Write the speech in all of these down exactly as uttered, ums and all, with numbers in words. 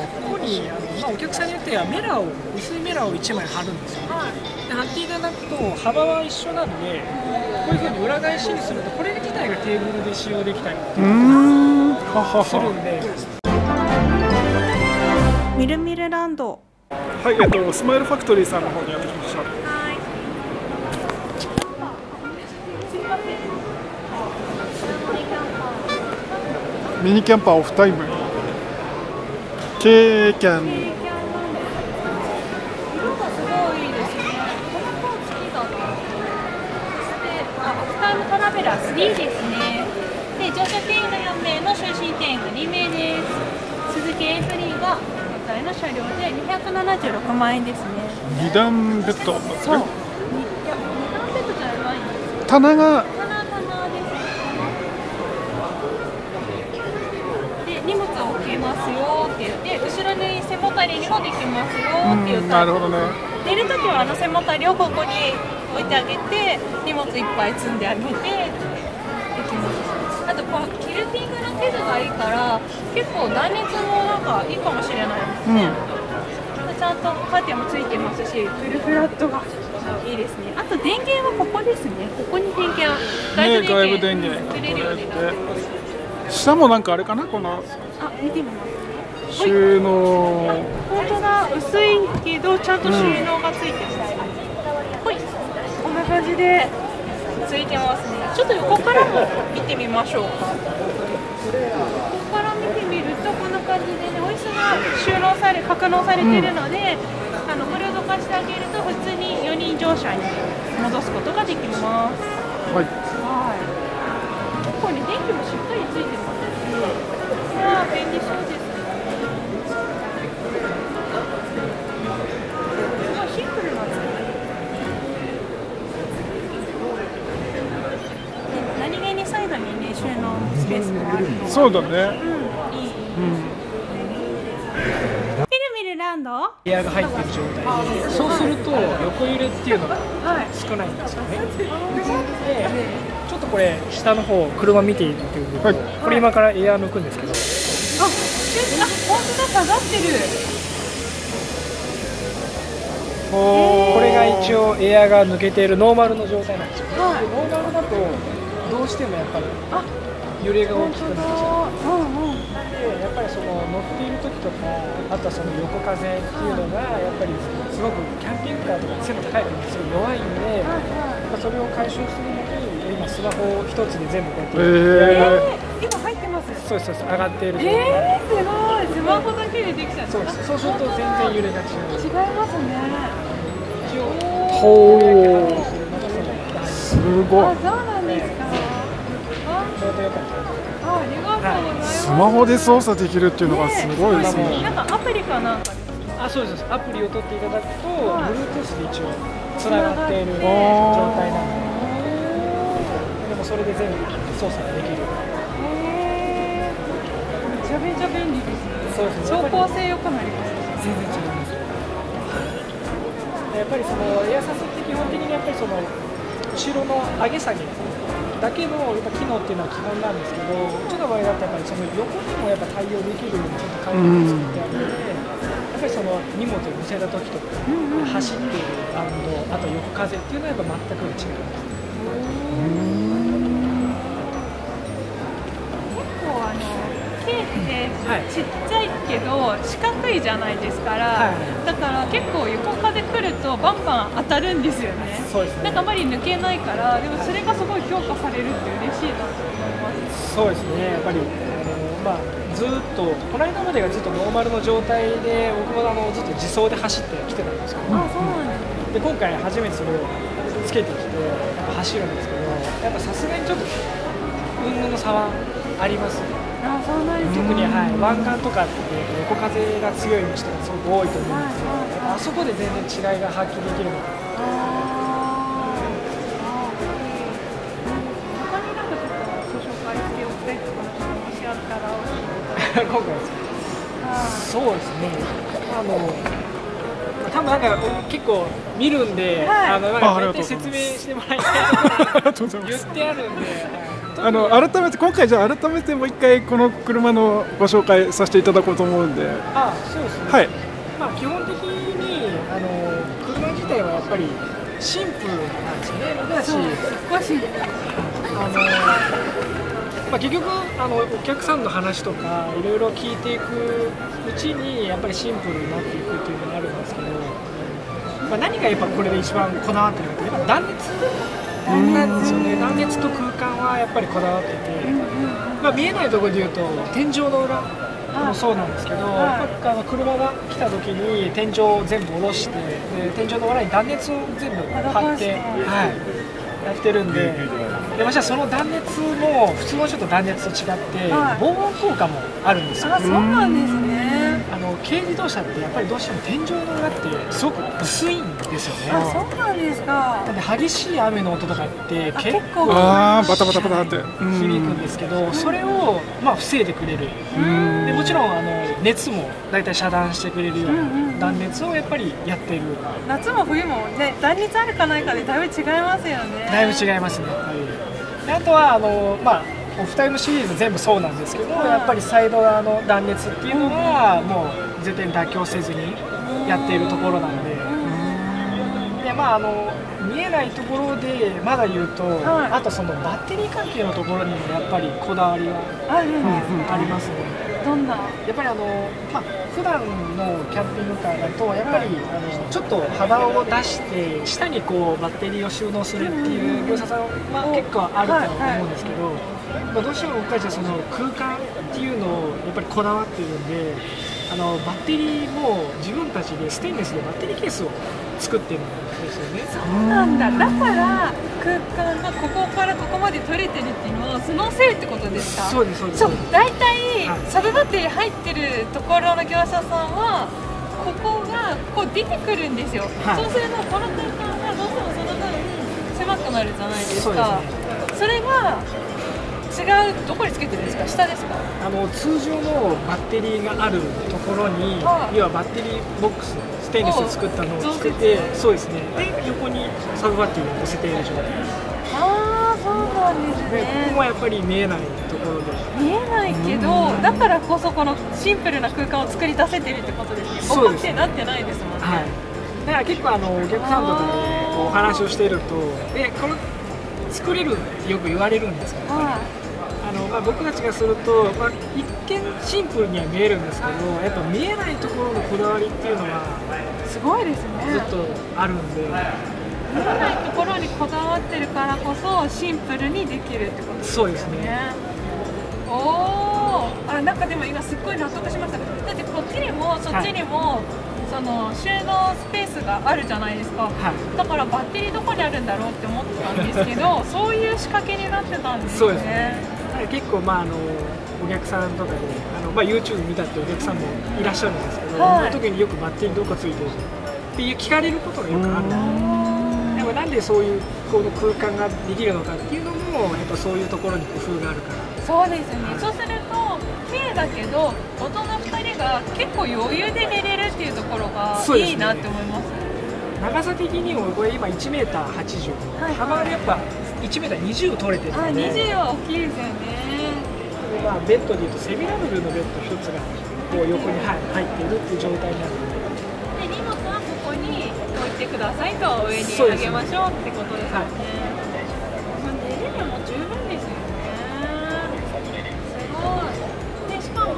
ここにあの、まあ、お客さんによってはメラを薄いメラをいちまい貼るんですよ、ね。はい、で貼っていただくと幅は一緒なので、こういうふうに裏返しにするとこれ自体がテーブルで使用できたりとかするんで。みるみるランド。はい、えっとスマイルファクトリーさんの方にやってきました。はい。ミニキャンパーオフタイム。軽キャン。色がすごいいいですね。このコーチだな。で、オフタイムトラベラースリーですね。で、乗車定員がよんめいの就寝定員がにめいです。鈴木 エースリー が今回の車両でにひゃくななじゅうろくまんえんですね。に段ベッド。そう。いや、に段ベッドじゃないんです。棚が。棚棚です。で、荷物を置けますよ。で後ろに背もたれにもできますよっていうタイプ。寝るときはあの背もたれをここに置いてあげて荷物いっぱい積んであげてできます。あとこのキルティングの生地がいいから結構断熱もなんかいいかもしれないですね。うん、ちゃんとカーテンもついてますしフルフラットがいいですね。あと電源はここですね。ここに電源外部電源作れるようになってます。下もなんかあれかなこのあ見てみます。収納本当だ、薄いけどちゃんと収納がついてます、うん、ほいこんな感じでついてますね。ちょっと横からも見てみましょう。ここから見てみるとこんな感じでね、お椅子が収納され格納されてるので、うん、あのこれをどかしてあげると普通によにん乗車に戻すことができます。はい、はいここに電気もしっかりついてますね。まあ便利そうです。そうだね。みるみるランド。エアが入ってる状態で、そうすると横揺れっていうのが少ないんですよね。で、ちょっとこれ下の方車見ているっていう部分、これ今からエア抜くんですけど。あ、本当だ下がってる。これが一応エアが抜けているノーマルの状態なんですよ。ノーマルだとどうしてもやっぱり。揺れが大きくなっちゃう。うんうん、でやっぱりその乗っている時とかあとはその横風っていうのがやっぱりすごくキャンピングカーとか背の高いのがすごい弱いんで、まあ、それを解消するのに今スマホを一つで全部こうやって、えー、今入ってます。そうですそうです上がっている状態。えー、すごいスマホだけでできちゃう。そうですそうすると全然揺れが違う。違いますね。一応ほうすごい。あ、そうなんですか。スマホで操作できるっていうのがすごいですね。なんかアプリかなんか。あ、そうです。アプリを取っていただくと、Bluetooth で一応つながっている状態なので、でもそれで全部操作ができる。めちゃめちゃ便利です。そうです。調光性良くなります。全然違います。やっぱりそのエアサスって基本的にやっぱりその後ろの上げ下げだけのやっぱ機能っていうのは基本なんですけど、うちの場合だとやっぱりその横にもやっぱ対応できるようにちょっと環境を作ってあげて、やっぱりその荷物を乗せた時とか、走っているバンド、あと横風っていうのはやっぱ全く違います。結構あの軽ってちっちゃいけど四角いじゃないですから、はい、だから結構横風来るとバンバン当たるんですよね。そうですね。なんかあまり抜けないから、でもそれがすごい評価されるって嬉しいなと思います。そうですね。やっぱりあのまあずっとこの間までがずっとノーマルの状態で、僕もあのずっと自走で走ってきてたんですけど、あ、そうなんですね。で今回初めてそれをつけてきてやっぱ走るんですけど、やっぱさすがにちょっと運動の差はありますね。ああ、そうなんですね。特に、はい、湾岸とかって横風が強い人がすごく多いと思うんですけど、あそこで全然違いが発揮できるのかな。他になんかちょっとご紹介しておきたいところをおっしゃったら今回ですそうですね。あの多分なんか結構見るんで、はい、あのなんか大体説明してもらいたいとか言ってあるんで。あの改めて今回じゃあ改めてもう一回この車のご紹介させていただこうと思うんで。あ、そうですね。はい。まあ基本的にあの車自体はやっぱりシンプルなんですよね。だし、だし、あの。まあ結局あのお客さんの話とかいろいろ聞いていくうちにやっぱりシンプルになっていくというのがあるんですけど、まあ、何がやっぱこれで一番こだわってるかというと断熱なんですよね。断熱と空間はやっぱりこだわってて、まあ、見えないところでいうと天井の裏もそうなんですけど、あの車が来た時に天井を全部下ろして、で天井の裏に断熱を全部張って。はいやってるんで、でもじゃあその断熱も普通のちょっと断熱と違って、はい、防音効果もあるんですよ。あ、そうなんですね。あの軽自動車ってやっぱりどうしても天井の裏ってすごく薄いんですよね。あ、そうなんですか。だって激しい雨の音とかって結構バタバタバタって響くんですけど、それをまあ防いでくれる。でもちろんあの熱もだいたい遮断してくれるような断熱をやっぱりやってる。夏も冬もね、断熱あるかないかでだいぶ違いますよね。だいぶ違いますね。はい、であとはあの、まあ、お二人のシリーズ全部そうなんですけど、やっぱりサイド側の断熱っていうのはもう絶対に妥協せずにやっているところなんで、で、まあ、あの見えないところでまだ言うと、はい、あとそのバッテリー関係のところにもやっぱりこだわりはありますね。どんなやっぱりあの、まあ、普段のキャンピングカーだとやっぱりあのちょっと幅を出して下にこうバッテリーを収納するっていう業者さんは結構あるとは思うんですけど、まあ、どうしても僕たちはその空間っていうのをやっぱりこだわっているんで、あのバッテリーも自分たちでステンレスでバッテリーケースを作ってるんですよね。そうなんだ。だから空間がここからここまで取れてるっていうのはそのせいってことですか？そうです、そうです。そう、大体サブバッテリー入ってるところの業者さんはここがこう出てくるんですよ。はい、そうするとこの空間がどうしてもその分狭くなるじゃないですか。そ, すね、それが違うどこにつけてるんですか？下ですか？あの通常のバッテリーがあるところに、要はバッテリーボックスステンレスを作ったのをつけて、そうですね。で横にサブバッテリーを乗せている状態です。ああ、そうなんですね。ここもやっぱり見えないところで。見えないけど、だからこそこのシンプルな空間を作り出せてるってことですね。そうですね。なってないですもんね。はい。だから結構あのお客さんとかでお話をしていると、でこの作れるってよく言われるんですけど。あのまあ、僕たちがすると、まあ、一見シンプルには見えるんですけど、やっぱ見えないところのこだわりっていうのはすごいですね。ずっとあるんで、見えないところにこだわってるからこそシンプルにできるってことですね。そうですね。おー、あ、なんかでも今すっごい納得しました。だってこっちにもそっちにも、はい、その収納スペースがあるじゃないですか、はい、だからバッテリーどこにあるんだろうって思ってたんですけどそういう仕掛けになってたんですね。そうですね。結構、まあ、あのお客さんとかであの、まあ、YouTube 見たってお客さんもいらっしゃるんですけど、はい、特によくバッテリーどこついてるっていう聞かれることがよくあるんです。でもなんでそういうこの空間ができるのかっていうのもやっぱそういうところに工夫があるから。そうですね。そうすると綺麗だけど大人ふたりが結構余裕で寝れるっていうところがいいなって思います。長さ的にもこれ今 いちメーターはちじゅう、はい、幅がやっぱ いちメーターにじゅう 取れてるので、にじゅうは大きいですよね。まあベッドでいうとセミダブルのベッドひとつがこう横に入っているっていう状態になるので、で荷物はここに置いてくださいと上に上げましょうってことですよね。寝れても十分ですよ。こ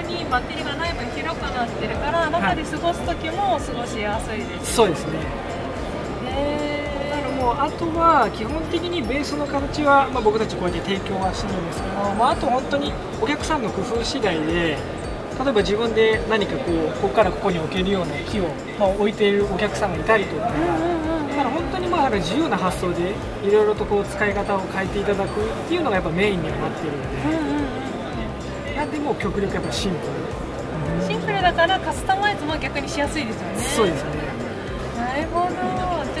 こにバッテリーがない分広くなってるから中で過ごす時も過ごしやすいです、ね。はい、そうですね。あのもうあとは基本的にベースの形は、まあ、僕たちこうやって提供はしてるんですけど、まあ、あと本当にお客さんの工夫次第で、例えば自分で何かこうここからここに置けるような木を、まあ、置いているお客さんがいたりとか、だから本当にまあ自由な発想でいろいろとこう使い方を変えていただくっていうのがやっぱメインにはなっているので。でも極力やっぱシンプル、うん、シンプルだからカスタマイズも逆にしやすいですよね。そうですね。なるほど。じ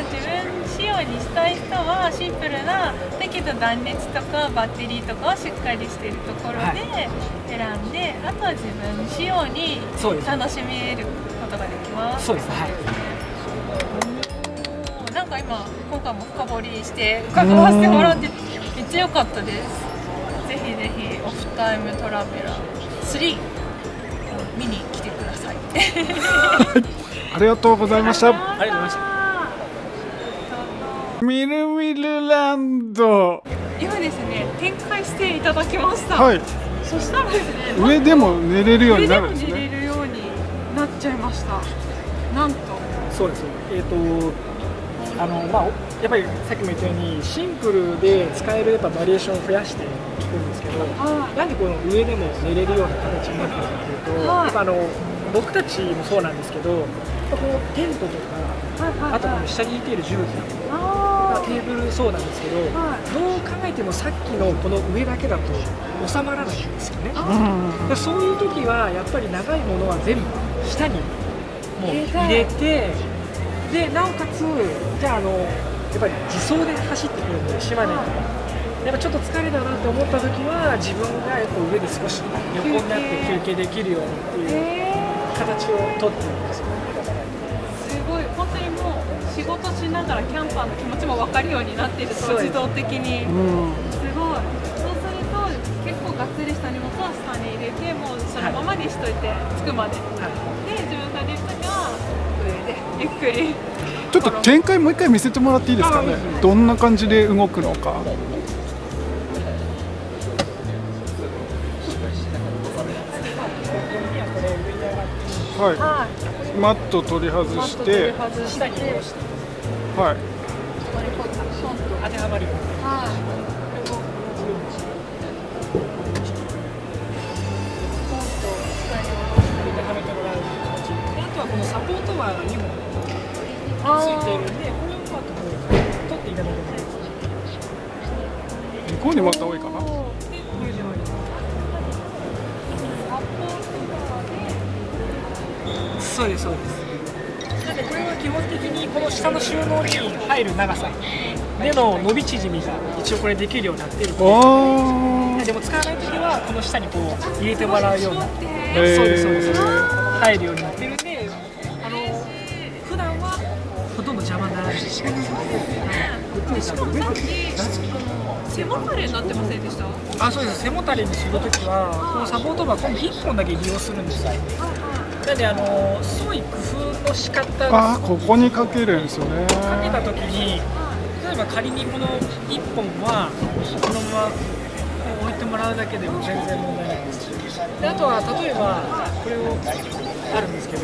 ゃあ自分仕様にしたい人はシンプルなだけど断熱とかバッテリーとかをしっかりしているところで選んで、はい、あとは自分仕様に楽しめることができます。そうですね。はい、なんか今今回も深掘りして伺わせてもらってめっちゃ良かったです。ぜひぜひオフタイムトラベラースリー見に来てください。ありがとうございました。ありがとうございました。みるみるランド、今ですね展開していただきました、はい、そしたらですね上でも寝れるようになるんですね。上でも寝れるようになっちゃいました。なんとそうですね、えーとあのまあ、やっぱりさっきも言ったようにシンプルで使えるやっぱバリエーションを増やしていくんですけど、なんでこの上でも寝れるような形になってるかというと、やっぱあの僕たちもそうなんですけど、このテントとかあとこの下にいている重機がテーブルそうなんですけど、どう考えてもさっきのこの上だけだと収まらないんですよね。そういう時はやっぱり長いものは全部下にもう入れて。でなおかつ、じゃあ、あのやっぱり自走で走ってくるので、島根から、やっぱちょっと疲れたなと思ったときは、自分がやっぱ上で少し横になって休憩できるようにっていう形をとってるんですよ、えー、すごい、本当にもう、仕事しながらキャンパーの気持ちも分かるようになっていると、自動的に、うん、すごい、そうすると、結構がっつりした荷物は下に入れて、もうそのままにしといて、着くまで。はい、で自分が出るときはゆっくり。ちょっと展開もう一回見せてもらっていいですかね。どんな感じで動くのか。はい。マット取り外して。はい。当てはまる。このサポートバーにもついているんで、これを取っていただけます。向こうにまた多いかな。サポートバーで、そうですそうです。なんでこれは基本的にこの下の収納に入る長さでの伸び縮みが一応これできるようになっているので、でも使わない時はこの下にこう入れてもらうようになって、そうですそうです入るようになっている。邪魔にならないし、しかもさっき背もたれになってませんでした？あ、そうです。背もたれにするときはこのサポートバー今度いっぽんだけ利用するんですよ。なのであのそういう工夫の仕方、あ、ここにかけるんですよね。かけたときに例えば仮にこのいっぽんはこのまま置いてもらうだけでも全然問題ないです。であとは例えばこれをあるんですけど、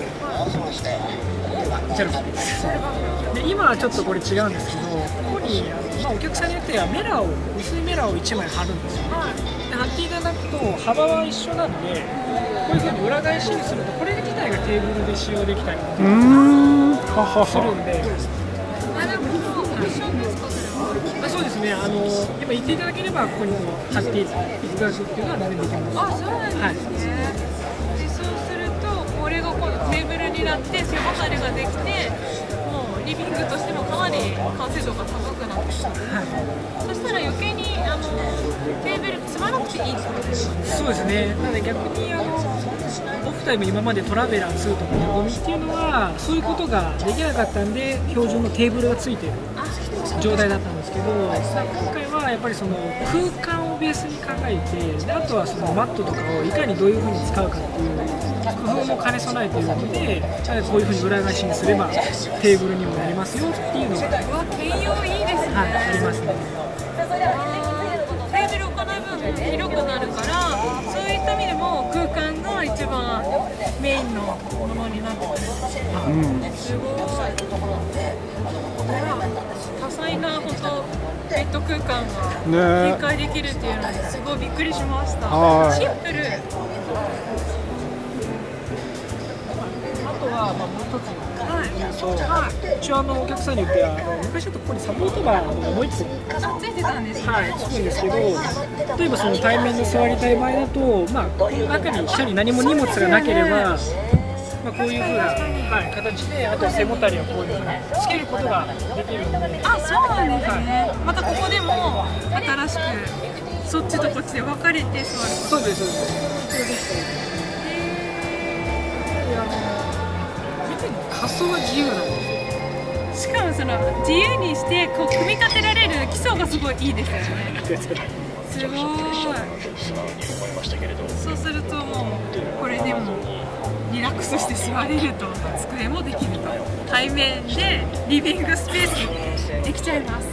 で今はちょっとこれ違うんですけど、ここに、まあ、お客さんによってはメラを薄いメラをいちまい貼るんですよね。で貼っていただくと幅は一緒なんで、こういうふうに裏返しにするとこれ自体がテーブルで使用できたりとかするんで。そうですね、あのやっぱ行っていただければここに貼っていただくっていうのは何でもできます。あ、そうですね、はい。テーブルになって背もたれができて、もうリビングとしてもかなり完成度が高くなってきた、はい、そしたら余計にあのテーブル積まなくていいってことですよね。そうですね。なので逆にあのオフタイム今までトラベラーツーとかゴミっていうのはそういうことができなかったんで、標準のテーブルがついてる状態だったんですけど、今回はやっぱりその空間をベースに考えて、であとはそのマットとかをいかにどういうふうに使うかっていう工夫も兼ね備えているので、こういうふうに裏返しにすればテーブルにもなりますよっていうのが、うわ、兼用いいですね。はい、ありますね。テーブル置かない分広くなるから、そういった意味でも空間が一番メインのものになってくる。すごい。多彩な本当ベッド空間が展開できるっていうのにすごいびっくりしました。シンプル。あとはまあもう一つ言うと、うちはあのお客さんに言ってあの昔ちょっとここにサポートバーがもう一つついてたんです。はい、つくんですけど、例えばその対面で座りたい場合だと、まあこの中に下に何も荷物がなければ。まあこういう風な形で、あと背もたれをこういう風につけることができるので。あ、そうなんですね。またここでも新しくそっちとこっちで分かれて座る。そうですそうです。へえ。別に仮想は自由なんですよ。しかもその自由にしてこう組み立てられる基礎がすごいいいですよね。すごい。そうするともうこれでもリラックスして座れると、机もできると、対面でリビングスペースにできちゃいます。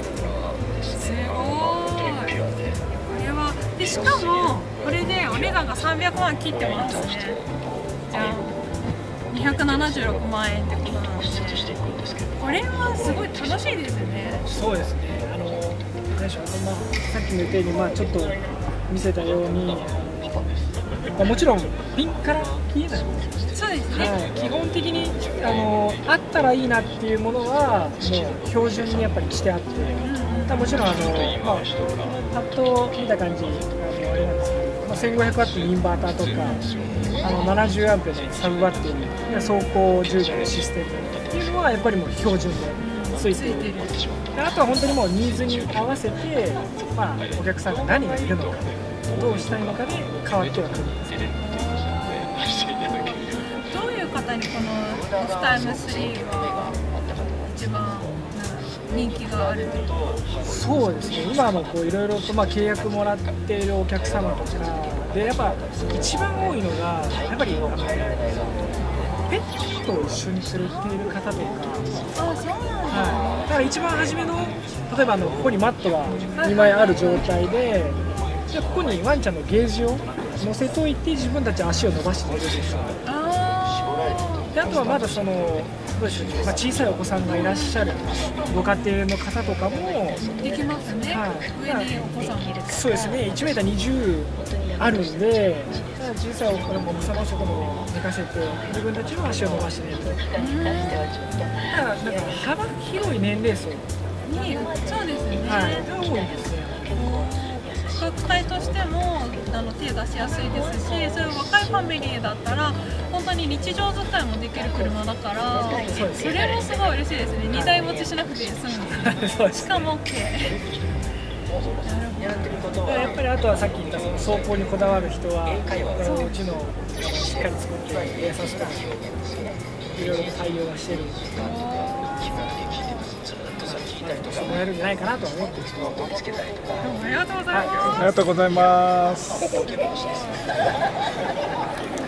すごい。これはで、しかもこれでお値段がさんびゃくまん切ってますね。じゃあにひゃくななじゅうろくまんえんってことなんですね。これはすごい楽しいですね。そうですね。あの何でしょう、まあ、さっきの言ったように、まあ、ちょっと見せたように、まあ、もちろんピンから消えない。そうですね、はい、基本的にあのあったらいいなっていうものはもう標準にやっぱりしてあって、うん、もちろんあの、まあ、パッと見た感じあのあれなんですけど、まあ、せんごひゃくワットのインバーターとか、あのななじゅうアンペアのサブバッテリー、走行じゅうびょうのシステムっていうのはやっぱりもう標準でついている。あとは本当にもうニーズに合わせて、まあ、お客さんが何がいるのか、どうしたいのかで変わってはくるんですけど、どういう方にこのオフタイムスリーは一番人気があるというか。そうですね、今もこういろいろとまあ契約もらっているお客様とかで、やっぱ一番多いのがやっぱりペットを一緒に連れている方とか。あ、そうなんだ。はい、だから一番初めの、例えばあのここにマットがにまいある状態で、じゃあここにワンちゃんのゲージを乗せといて自分たち足を伸ばして寝るんですよ。で、あとはまだそのどうでしょう、まあ、小さいお子さんがいらっしゃるご家庭の方とかもできますね。はい、上にお子さんいるから。そうですね、いちメーターにじゅうあるんで、小さいお子さんもお子さんをそこに寝かせて自分たちの足を伸ばして寝ると。だからなんか幅広い年齢層に。そうですね、はい、が多いですね。価格帯としてもあの手出しやすいですし、そういう若いファミリーだったら本当に日常使いもできる車だから、それもすごい嬉しいですね。にだい持ちしなくて済む。しかも OK。 やっぱりあとはさっき言ったその走行にこだわる人はうちのしっかり作って優しくいろいろ対応はしてるんですけど。もらえるんじゃないかなと思ってる人は思いつけたりとか。ありがとうございます。ありがとうございます。